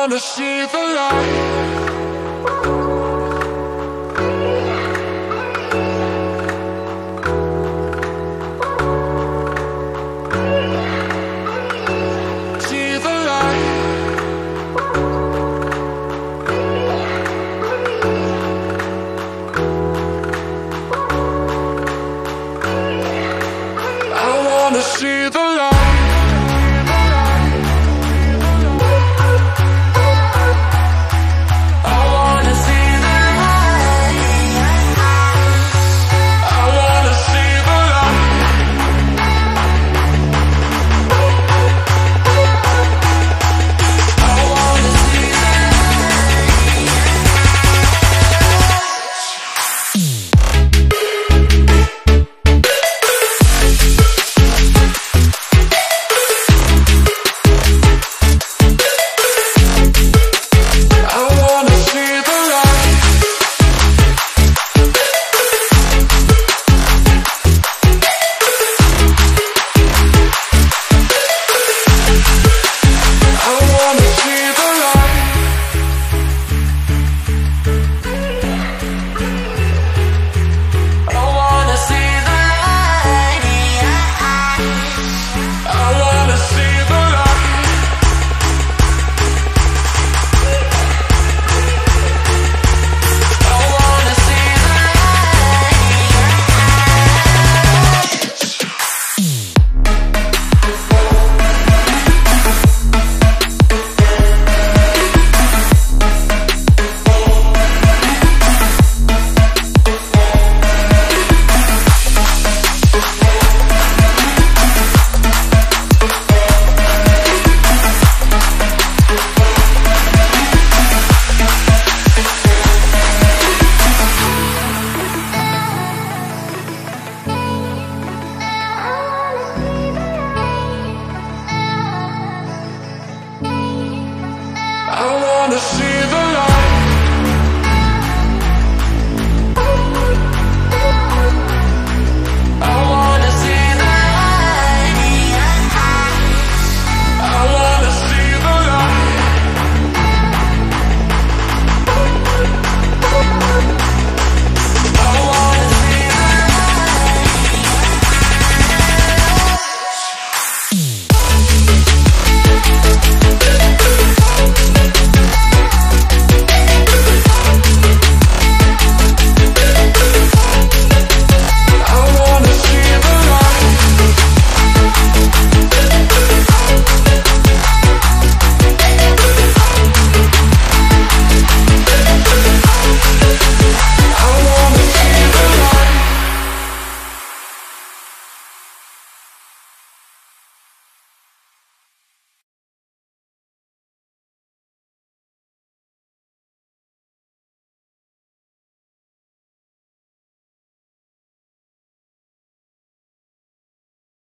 wanna see the light.